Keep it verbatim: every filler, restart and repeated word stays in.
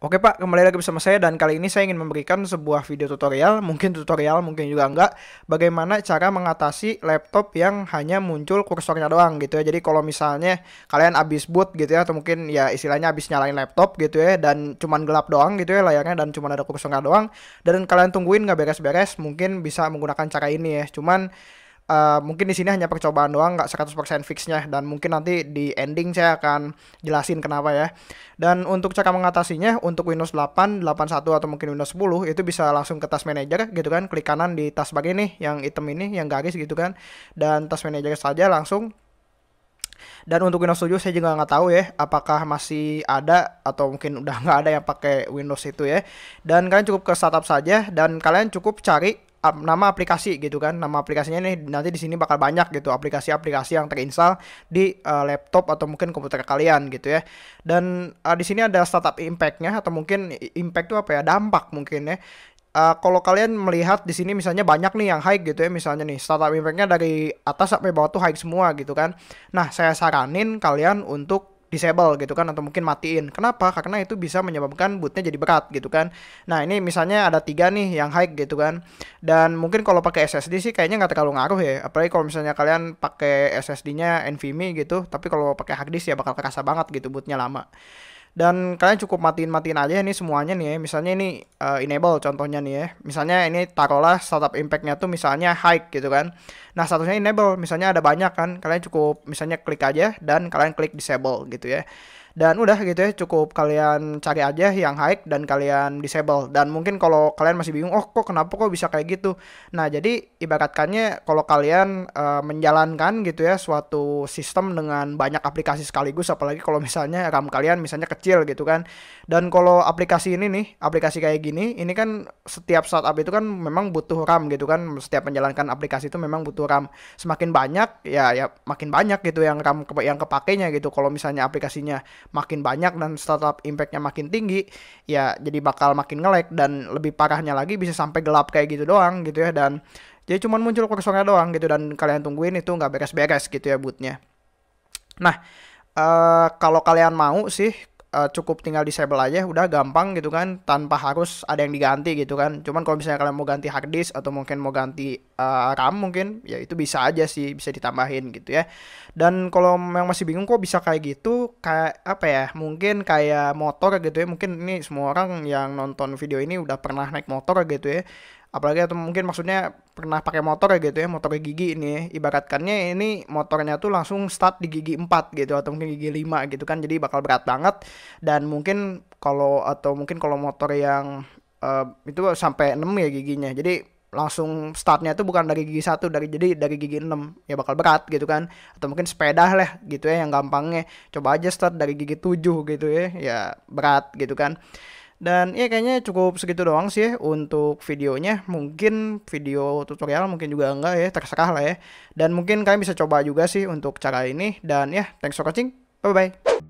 Oke Pak, kembali lagi bersama saya dan kali ini saya ingin memberikan sebuah video tutorial, mungkin tutorial, mungkin juga enggak, bagaimana cara mengatasi laptop yang hanya muncul kursornya doang gitu ya. Jadi kalau misalnya kalian abis boot gitu ya, atau mungkin ya istilahnya abis nyalain laptop gitu ya, dan cuman gelap doang gitu ya layarnya dan cuman ada kursornya doang, dan kalian tungguin nggak beres-beres, mungkin bisa menggunakan cara ini ya. Cuman Uh, mungkin di sini hanya percobaan doang, nggak seratus persen fixnya, dan mungkin nanti di ending saya akan jelasin kenapa ya. Dan untuk cara mengatasinya untuk Windows delapan, delapan satu atau mungkin Windows sepuluh itu bisa langsung ke Task Manager gitu kan, klik kanan di taskbar ini yang item ini yang garis gitu kan, dan Task Manager saja langsung. Dan untuk Windows tujuh saya juga nggak tahu ya apakah masih ada atau mungkin udah nggak ada yang pakai Windows itu ya. Dan kalian cukup ke startup saja dan kalian cukup cari nama aplikasi gitu kan, nama aplikasinya nih nanti di sini bakal banyak gitu aplikasi-aplikasi yang terinstall di uh, laptop atau mungkin komputer kalian gitu ya. Dan uh, di sini ada startup impact-nya atau mungkin impact itu apa ya, dampak mungkin ya. Uh, kalau kalian melihat di sini misalnya banyak nih yang high gitu ya, misalnya nih startup impact-nya dari atas sampai bawah tuh high semua gitu kan. Nah, saya saranin kalian untuk disable gitu kan, atau mungkin matiin. Kenapa? Karena itu bisa menyebabkan bootnya jadi berat gitu kan. Nah ini misalnya ada tiga nih yang high gitu kan, dan mungkin kalau pakai S S D sih kayaknya nggak terlalu ngaruh ya, apalagi kalau misalnya kalian pakai S S D-nya NVMe gitu. Tapi kalau pakai hard disk ya bakal kerasa banget gitu bootnya lama. Dan kalian cukup matiin-matiin aja ini semuanya nih ya. Misalnya ini uh, enable contohnya nih ya, misalnya ini taruhlah startup impact-nya tuh misalnya high gitu kan. Nah statusnya enable, misalnya ada banyak kan, kalian cukup misalnya klik aja dan kalian klik disable gitu ya. Dan udah gitu ya, cukup kalian cari aja yang high dan kalian disable. Dan mungkin kalau kalian masih bingung, oh kok kenapa kok bisa kayak gitu. Nah jadi ibaratkannya kalau kalian uh, menjalankan gitu ya suatu sistem dengan banyak aplikasi sekaligus, apalagi kalau misalnya RAM kalian misalnya kecil gitu kan. Dan kalau aplikasi ini nih, aplikasi kayak gini, ini kan setiap startup itu kan memang butuh RAM gitu kan. Setiap menjalankan aplikasi itu memang butuh RAM. Semakin banyak ya ya makin banyak gitu yang RAM ke yang kepakainya gitu. Kalau misalnya aplikasinya makin banyak dan startup impactnya makin tinggi ya, jadi bakal makin nge-lag dan lebih parahnya lagi bisa sampai gelap kayak gitu doang gitu ya. Dan jadi cuman muncul kursornya doang gitu dan kalian tungguin itu nggak beres-beres gitu ya bootnya. Nah uh, kalau kalian mau sih Uh, cukup tinggal disable aja, udah gampang gitu kan, tanpa harus ada yang diganti gitu kan. Cuman kalau misalnya kalian mau ganti hard disk atau mungkin mau ganti uh, RAM mungkin, ya itu bisa aja sih, bisa ditambahin gitu ya. Dan kalau yang masih bingung kok bisa kayak gitu, kayak apa ya, mungkin kayak motor gitu ya. Mungkin ini semua orang yang nonton video ini udah pernah naik motor gitu ya, apalagi atau mungkin maksudnya pernah pakai motor gitu ya, motor gigi ini ya. Ibaratkannya ini motornya tuh langsung start di gigi empat gitu atau mungkin gigi lima gitu kan, jadi bakal berat banget. Dan mungkin kalau atau mungkin kalau motor yang uh, itu sampai enam ya giginya, jadi langsung startnya tuh bukan dari gigi satu, dari jadi dari gigi enam ya bakal berat gitu kan. Atau mungkin sepeda lah gitu ya yang gampangnya, coba aja start dari gigi tujuh gitu ya, ya berat gitu kan. Dan ya kayaknya cukup segitu doang sih ya untuk videonya. Mungkin video tutorial mungkin juga enggak ya, terserah lah ya. Dan mungkin kalian bisa coba juga sih untuk cara ini. Dan ya, thanks for watching. Bye-bye.